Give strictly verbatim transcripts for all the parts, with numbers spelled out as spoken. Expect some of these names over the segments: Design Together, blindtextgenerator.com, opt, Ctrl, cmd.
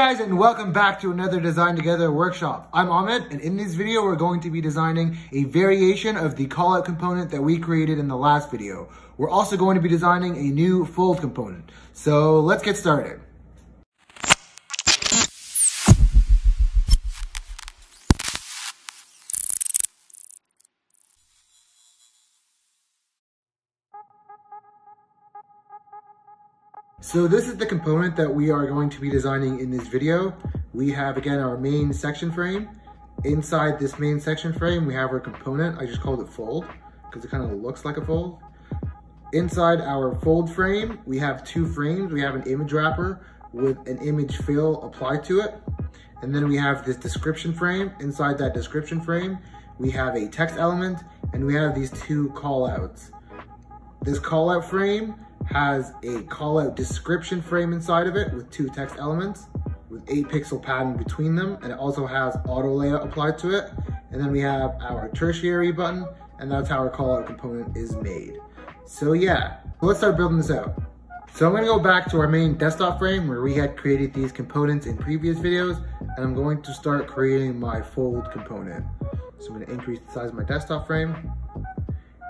Hey guys, and welcome back to another Design Together workshop. I'm Ahmed, and in this video we're going to be designing a variation of the callout component that we created in the last video. We're also going to be designing a new fold component. So let's get started. So this is the component that we are going to be designing in this video. We have, again, our main section frame. Inside this main section frame, we have our component. I just called it fold because it kind of looks like a fold. Inside our fold frame, we have two frames. We have an image wrapper with an image fill applied to it. And then we have this description frame. Inside that description frame, we have a text element, and we have these two callouts. This callout frame has a callout description frame inside of it with two text elements with eight pixel padding between them, and it also has auto layout applied to it. And then we have our tertiary button, and that's how our callout component is made. So yeah, let's start building this out. So I'm gonna go back to our main desktop frame where we had created these components in previous videos, and I'm going to start creating my fold component. So I'm gonna increase the size of my desktop frame.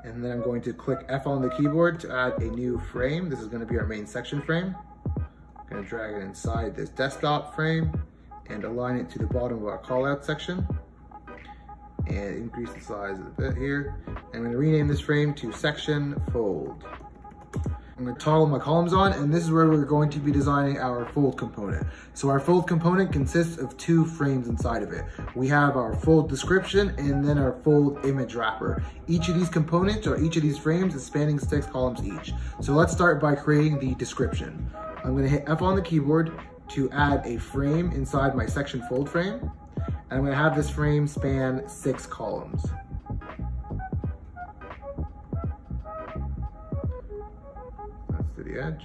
And then I'm going to click F on the keyboard to add a new frame. This is going to be our main section frame. I'm going to drag it inside this desktop frame and align it to the bottom of our callout section. And increase the size of the bit here. I'm going to rename this frame to Section Fold. I'm going to toggle my columns on, and this is where we're going to be designing our fold component. So our fold component consists of two frames inside of it. We have our fold description and then our fold image wrapper. Each of these components, or each of these frames, is spanning six columns each. So let's start by creating the description. I'm going to hit F on the keyboard to add a frame inside my section fold frame. And I'm going to have this frame span six columns. The edge,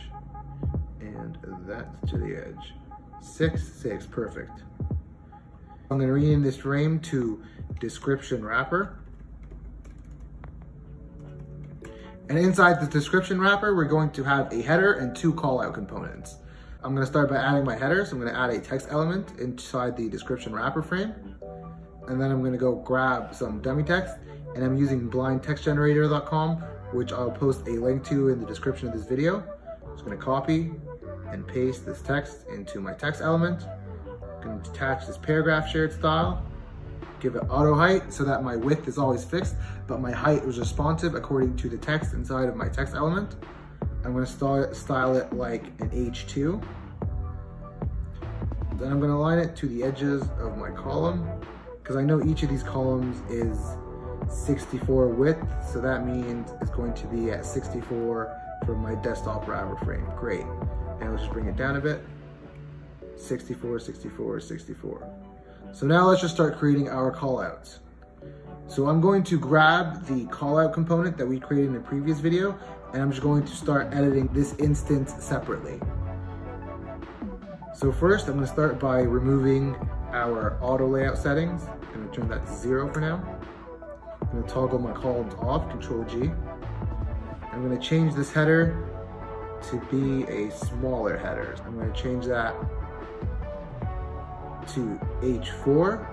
and that's to the edge. Six, six, perfect. I'm going to rename this frame to Description Wrapper. And inside the Description Wrapper, we're going to have a header and two callout components. I'm going to start by adding my header, so I'm going to add a text element inside the Description Wrapper frame. And then I'm going to go grab some dummy text, and I'm using blind text generator dot com, which I'll post a link to in the description of this video. I'm just going to copy and paste this text into my text element. I'm going to attach this paragraph shared style, give it auto height so that my width is always fixed, but my height was responsive according to the text inside of my text element. I'm going to style it like an H two. Then I'm going to align it to the edges of my column, because I know each of these columns is sixty-four width, so that means it's going to be at sixty-four for my desktop wrapper frame. Great. Now let's just bring it down a bit. sixty-four, sixty-four, sixty-four. So now let's just start creating our callouts. So I'm going to grab the callout component that we created in a previous video, and I'm just going to start editing this instance separately. So first, I'm going to start by removing our auto layout settings. I'm going to turn that to zero for now. I'm going to toggle my columns off, control G. I'm going to change this header to be a smaller header. I'm going to change that to H four.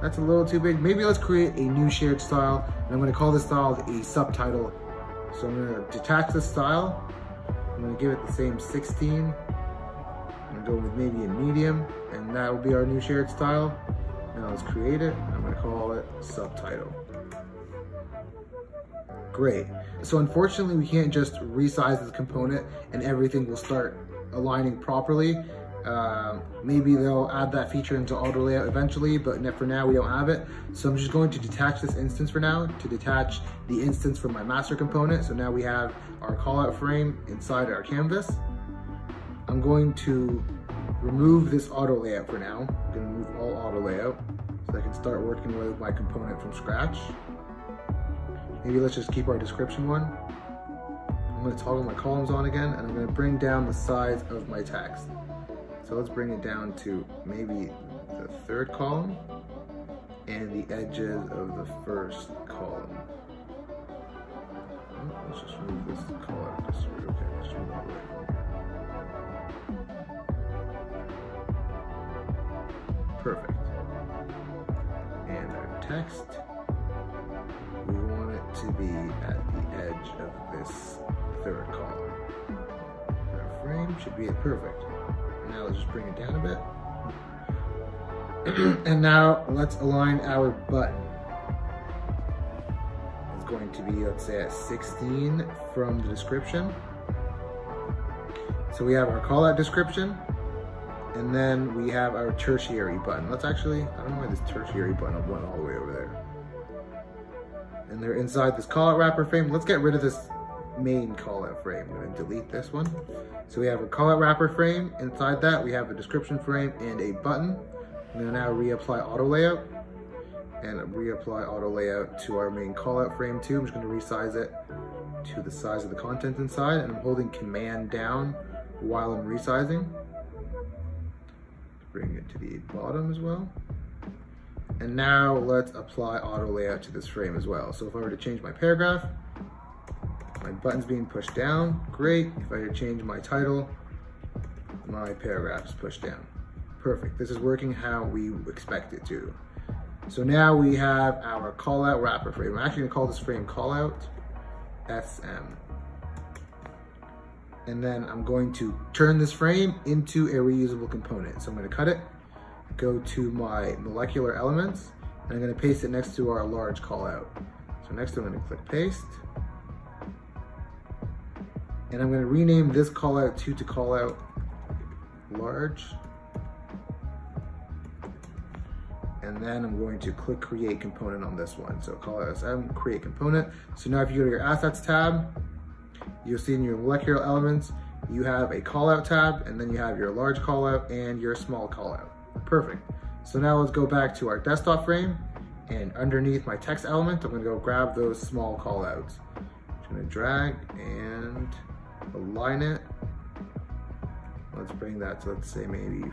That's a little too big. Maybe let's create a new shared style, and I'm going to call this style a subtitle. So I'm going to detach this style. I'm going to give it the same sixteen. I'm going to go with maybe a medium, and that will be our new shared style. Now let's create it. I'm going to call it subtitle. Great. So unfortunately, we can't just resize this component and everything will start aligning properly. Uh, maybe they'll add that feature into auto layout eventually, but for now we don't have it. So I'm just going to detach this instance for now, to detach the instance from my master component. So now we have our callout frame inside our canvas. I'm going to remove this auto layout for now. I'm going to remove all auto layout so I can start working with my component from scratch. Maybe let's just keep our description one. I'm going to toggle my columns on again, and I'm going to bring down the size of my text. So let's bring it down to maybe the third column and the edges of the first column. Let's just remove this color. Okay, let's just move it away. Perfect. And our text, we want it to be at the edge of this third column. Our frame should be perfect. Now let's just bring it down a bit. And now let's align our button. It's going to be, let's say, at sixteen from the description. So we have our call out description, and then we have our tertiary button. Let's actually, I don't know why this tertiary button went all the way over there. And they're inside this call out wrapper frame. Let's get rid of this main call out frame. I'm gonna delete this one. So we have a call out wrapper frame. Inside that, we have a description frame and a button. I'm gonna now reapply auto layout and reapply auto layout to our main callout frame too. I'm just gonna resize it to the size of the content inside, and I'm holding command down while I'm resizing. Bring it to the bottom as well. And now let's apply auto layout to this frame as well. So if I were to change my paragraph, my button's being pushed down, great. If I were to change my title, my paragraph's pushed down. Perfect, this is working how we expect it to. So now we have our callout wrapper frame. I'm actually gonna call this frame callout S M. And then I'm going to turn this frame into a reusable component. So I'm gonna cut it, go to my molecular elements, and I'm gonna paste it next to our large callout. So next I'm gonna click paste. And I'm gonna rename this callout to to callout large. And then I'm going to click create component on this one. So call it S M, create component. So now if you go to your assets tab, you'll see in your molecular elements, you have a callout tab, and then you have your large callout and your small callout. Perfect. So now let's go back to our desktop frame, and underneath my text element, I'm gonna go grab those small callouts. I'm gonna drag and align it. Let's bring that to, let's say, maybe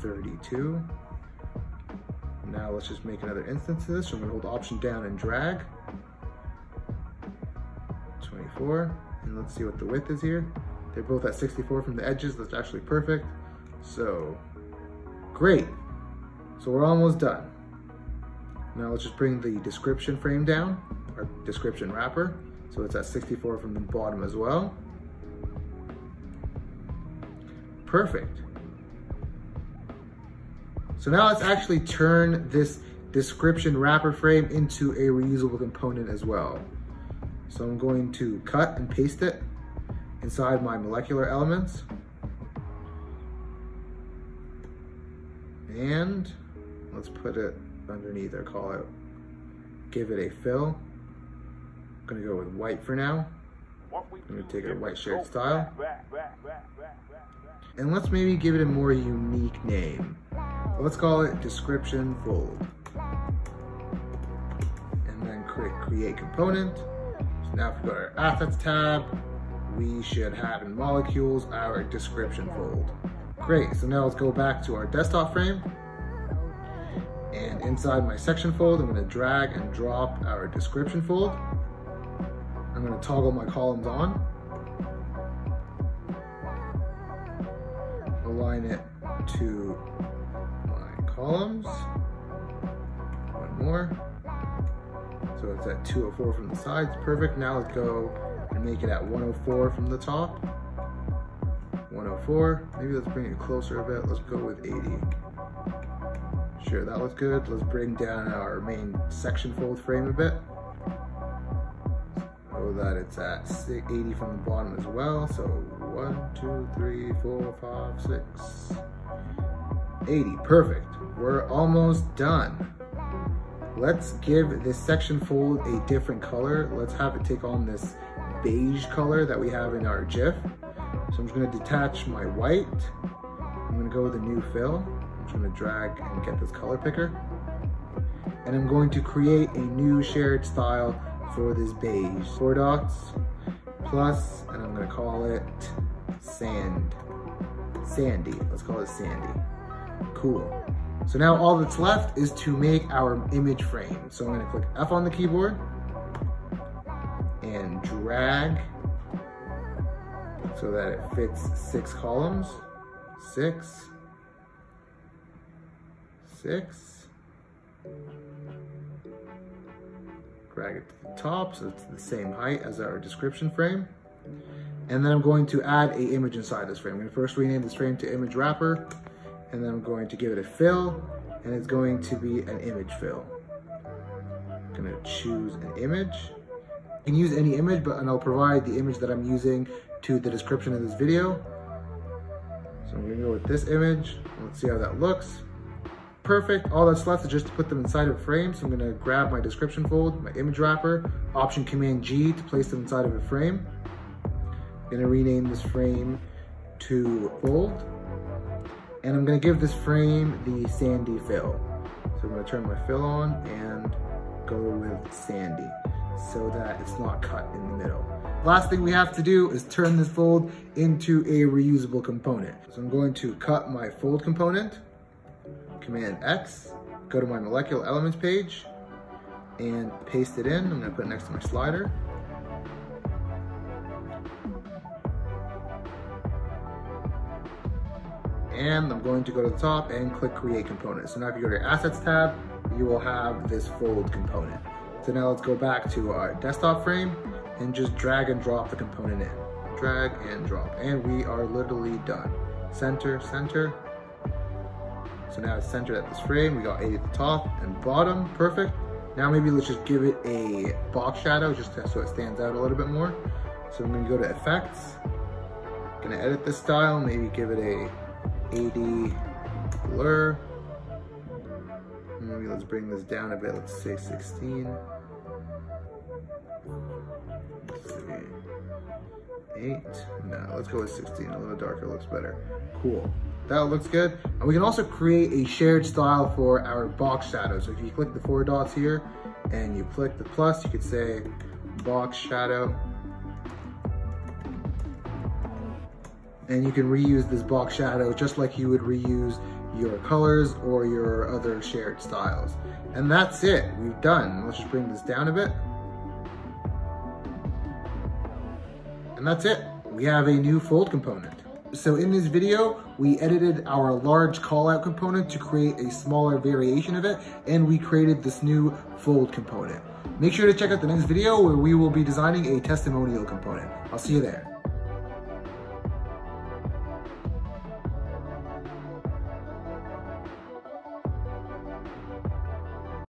thirty-two. Now let's just make another instance of this. So I'm gonna hold option down and drag. twenty-four, and let's see what the width is here. They're both at sixty-four from the edges. That's actually perfect. So, great. So we're almost done. Now let's just bring the description frame down, our description wrapper. So it's at sixty-four from the bottom as well. Perfect. So now let's actually turn this description wrapper frame into a reusable component as well. So I'm going to cut and paste it inside my molecular elements. And let's put it underneath our callout. Give it a fill. I'm gonna go with white for now. I'm gonna take a white shade style. And let's maybe give it a more unique name. Let's call it description fold. And then click create component. So now if we go to our assets tab, we should have in molecules our description fold. Great, so now let's go back to our desktop frame. And inside my section fold, I'm gonna drag and drop our description fold. I'm gonna toggle my columns on. Align it to columns, one more. So it's at two oh four from the sides, perfect. Now let's go and make it at one oh four from the top. one oh four, maybe let's bring it closer a bit. Let's go with eighty. Sure, that looks good. Let's bring down our main section fold frame a bit. So that it's at eighty from the bottom as well. So one, two, three, four, five, six, eighty, perfect. We're almost done. Let's give this section fold a different color. Let's have it take on this beige color that we have in our GIF. So I'm just gonna detach my white. I'm gonna go with a new fill. I'm just gonna drag and get this color picker. And I'm going to create a new shared style for this beige. Four dots, plus, and I'm gonna call it sand. Sandy, let's call it Sandy. Cool. So now all that's left is to make our image frame. So I'm gonna click F on the keyboard and drag so that it fits six columns. Six, six. Drag it to the top so it's the same height as our description frame. And then I'm going to add an image inside this frame. I'm going to first rename this frame to image wrapper, and then I'm going to give it a fill, and it's going to be an image fill. I'm going to choose an image. You can use any image, but and I'll provide the image that I'm using to the description of this video. So I'm going to go with this image. Let's see how that looks. Perfect. All that's left is just to put them inside of a frame. So I'm going to grab my description fold, my image wrapper, Option Command G to place them inside of a frame. I'm going to rename this frame to fold, and I'm going to give this frame the sandy fill. So I'm going to turn my fill on and go with sandy so that it's not cut in the middle. Last thing we have to do is turn this fold into a reusable component. So I'm going to cut my fold component, Command X, go to my molecular elements page and paste it in. I'm gonna put it next to my slider. And I'm going to go to the top and click Create Component. So now if you go to your Assets tab, you will have this fold component. So now let's go back to our desktop frame and just drag and drop the component in. Drag and drop, and we are literally done. Center, center. So now it's centered at this frame. We got eight at the top and bottom, perfect. Now maybe let's just give it a box shadow just so it stands out a little bit more. So I'm gonna go to Effects, gonna edit this style, maybe give it a A D blur. Maybe let's bring this down a bit, let's say sixteen. Let's see, eight, no, let's go with sixteen, a little darker looks better, cool. That looks good. And we can also create a shared style for our box shadow. So if you click the four dots here and you click the plus, you could say box shadow. And you can reuse this box shadow just like you would reuse your colors or your other shared styles. And that's it, we've done. Let's just bring this down a bit. And that's it. We have a new fold component. So in this video, we edited our large callout component to create a smaller variation of it, and we created this new fold component. Make sure to check out the next video where we will be designing a testimonial component. I'll see you there.